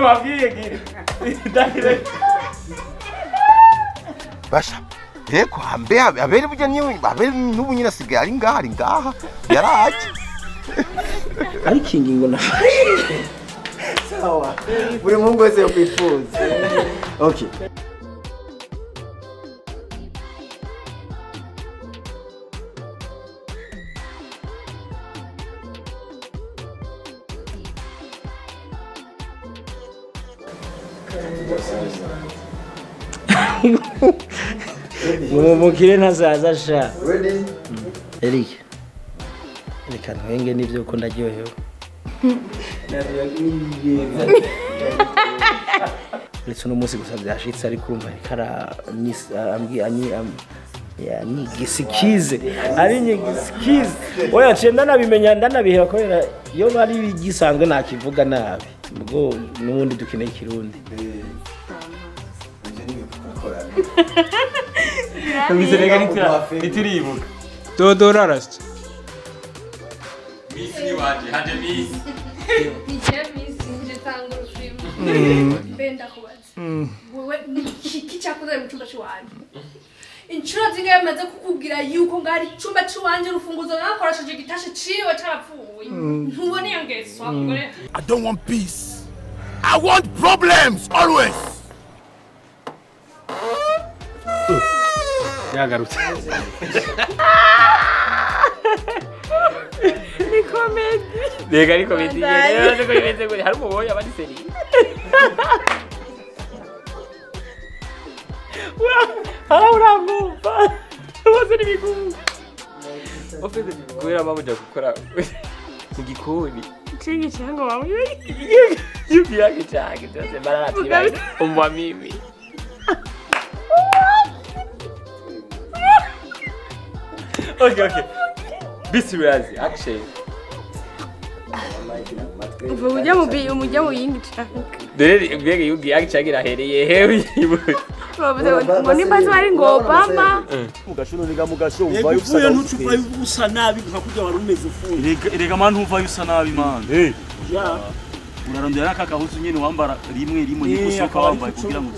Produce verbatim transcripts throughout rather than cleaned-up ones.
Come up here again. Basha. Yego ambe abere bujanye abere n'ubu nyina sigari ngaha ngaha yaraje ariko ingingo na sawa buri mungu wese ukwifuza okay Mukire ntazaza sha. Ready? Eric. Reka ntwenge nivyo ko ndaryohewe. Ndetse no musi gusa byashitse ari kurumva ikara ambwi anyi ya nigisikize ari nigisikize oya cyenda nabimenya ndanabihera ko era iyo bari bigisanzwe nakivuga nabi ubwo nubundi dukine kirundi I don't want peace. I want problems always. Yeah, garoto. Ni comedy. Nega ni comedy. Nega ni comedy. Harumo boya bani seri. Wow, haura mumba. Wazo ni migumu. Ofende kuira mama jakukora. Mugikoni. Chingi chango mama. Yupi yake changi. Tose bala tiba. Omwa mimi. Okay, okay. Be serious, actually. If we don't be, we don't win. Did it? Very, you get checking ahead. Heavy. Money by wearing gold, Papa. Mugashu, why you say you try to Sanabi? How could your room is a fool? They command who buy Sanabi, man. Hey, yeah. We are on the Raka Hosuni, Wamba, Rimu, Rimu, Rimu, Rimu,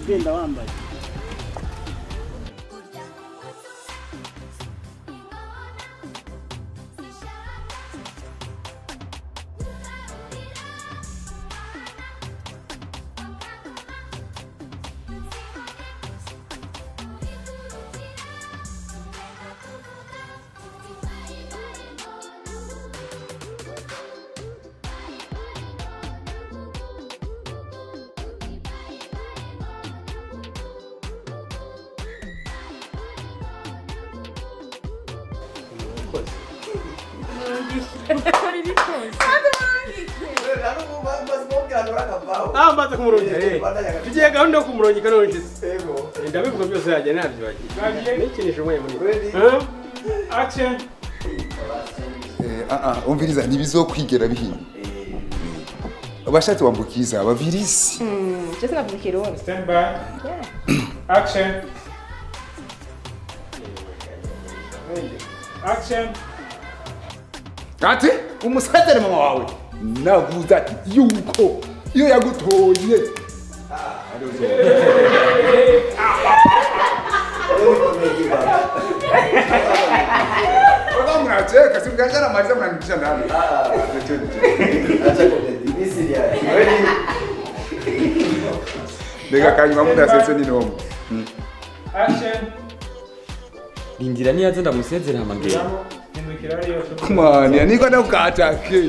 umviriza ntibizokwigira bihinye abashatse wambukiza abavirisi cyose navugikira wose stand by action action ati umusatere mama wawe navuze ati yuko iyo yagutoye Indira niyazo ndamusezera amagere. Kumanya niko ndakatake.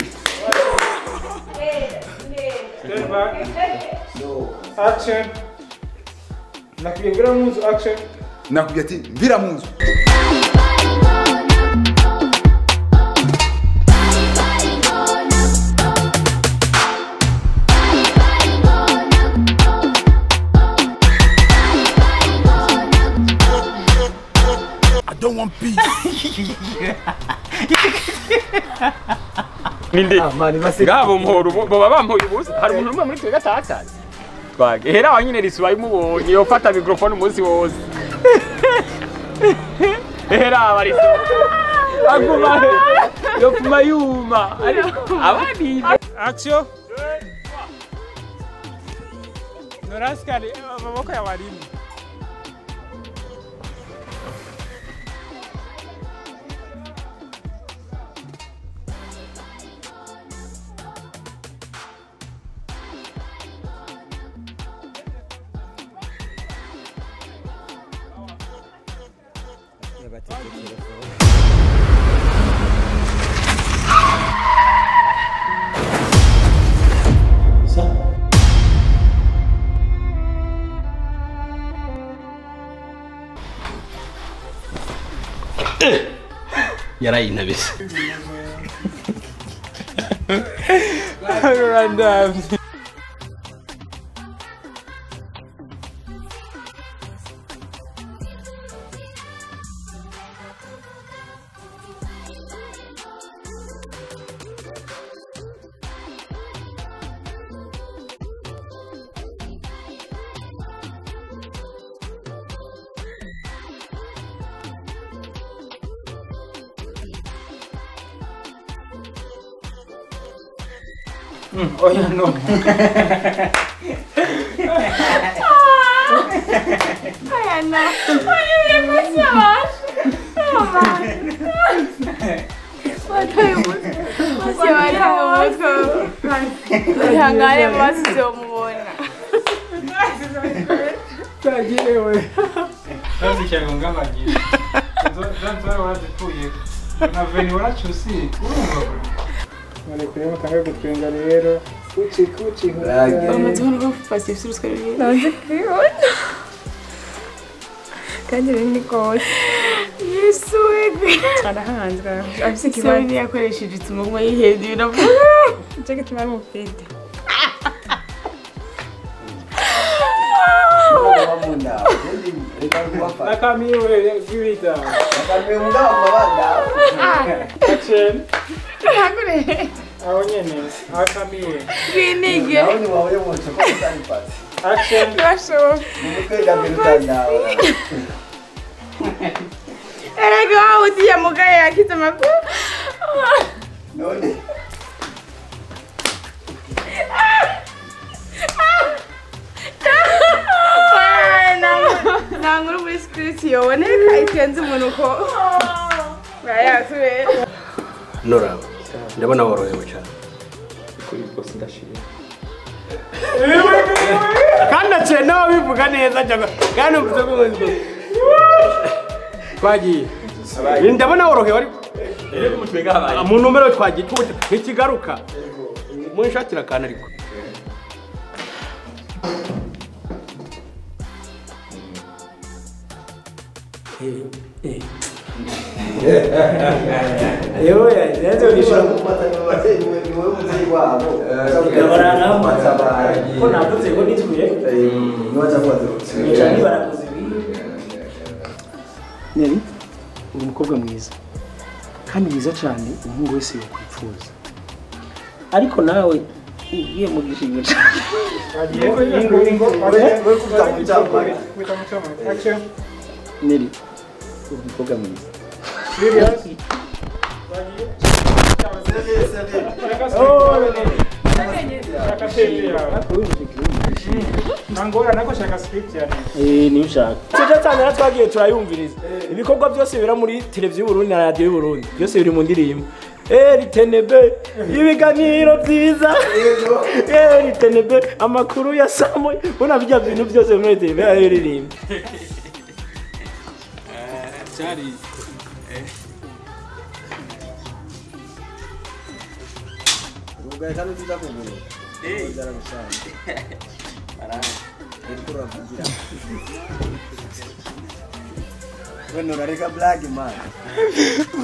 Action. Nakubwira munzu action. Nakubwira ati mvira munzu. Ninde ngabo muhoro baba bampuye ubusa hari umuntu umwe muri twe gatakaje twage hera wanyine risubaye mubonye yo fata microphone umunsi wose hera bari agubahe yo kumayuma ariko abandi action Rascally, I'm You're right, Navis. Random. Mm. Oh yeah, no. Oh yeah, no. Oh Rero, cuchi, cuchi, I'm going to pass you through the No, it's Can you You're so angry. I'm sick of my head. You know, check it my feet. I come here, give it up. I come here, I I come here. We need you. I only want to Action. And I go out with you, Mugaya. I get my book. Now I'm going to whisper to you. And I can't do it. Nora. They were not aware of each other. Can't say no, you can't hear that. Can't you? Quaggy. In the one hour, a monumental quaggy, Hichigaruka, Munshatta canary. Yo ya, itu di sana. Nani? Umukobwa mwiza. Kandi mwiza cyane umuhungu wese yakwifuza. Ariko nawe ugiye mu gishingo cyane. Nani? Umukobwa mwiza. Serious? Nagora twagiye turayumviriza ibikorwa byose bira muri televiziyo y'Uburundi na radio y'Uburundi byose biri mu ndirimbo Eritenebe ibiganiro byiza Eritenebe amakuru ya Samoy bona bijya bintu byose muri T V aririmba Charlie Hey. Hey. Black man.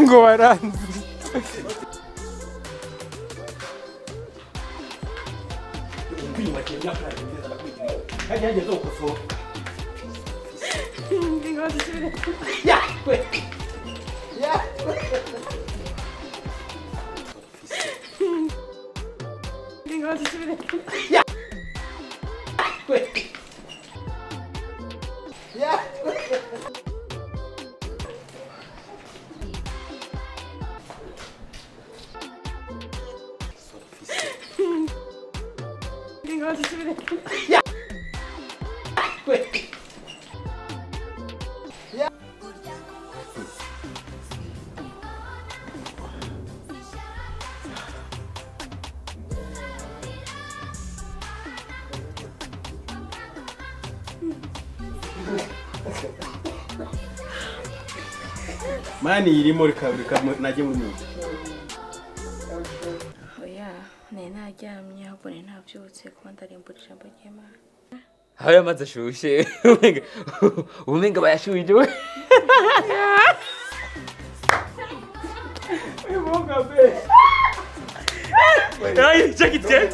Go around. Yeah. Yeah. Yeah. Quick. Yeah. Yeah. Mani iri muri kabuka naje mu nyuma. Oya, nena ajyamye ahubwo ntabyutse kuba ndarimburira mbagema. Haya maze shushe. Umenga bayashuje. Uyu boga be. Ay, check it check.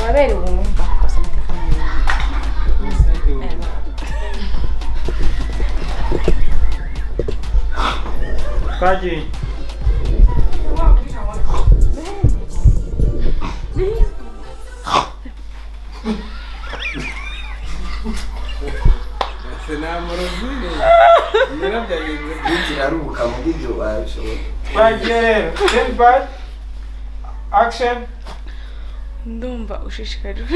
I really want to talk to something for you. Kaji. Kaji. Action. Ndumba ushishikajwe.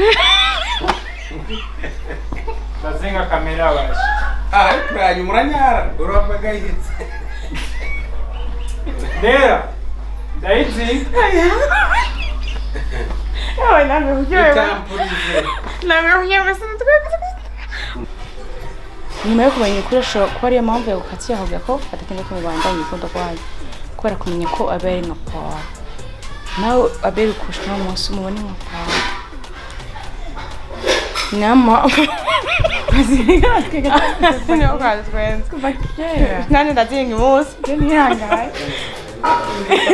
Bazenga kamera washi. Ah, prani muranyara, uramba gayitse. Dera. Daitsi. Oi, na meu jeito. Na meu jeito você não toca. Nimeko banye kurasho kwa ari amambe ukatiye aho gako atakende kumubanda nyikondo kwaye. Kwera kumenya ko abari no kwa. Now I better question almost morning. Now, mom, I friends. None of that thing was. And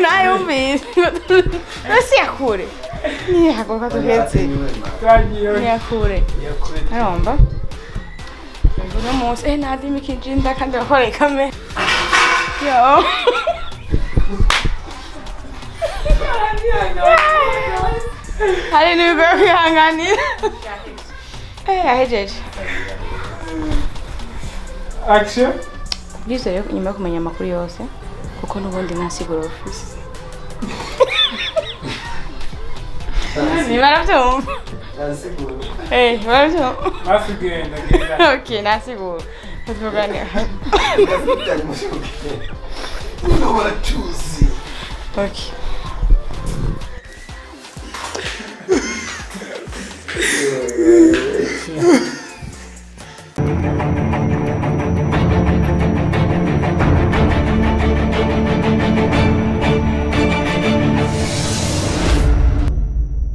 I always see a hoodie. Yeah, go to get it. Yeah, hoodie. I remember. Almost, and I didn't make it in that kind of hurry coming. I didn't know where we hung on it. Hey, I did. Action. You said you make me a curious. Who can't want the Nancy office? Welcome. Nancy Grove. Hey, welcome. Once again, okay, Nancy Grove. Let's go down here. You know what to see. Okay.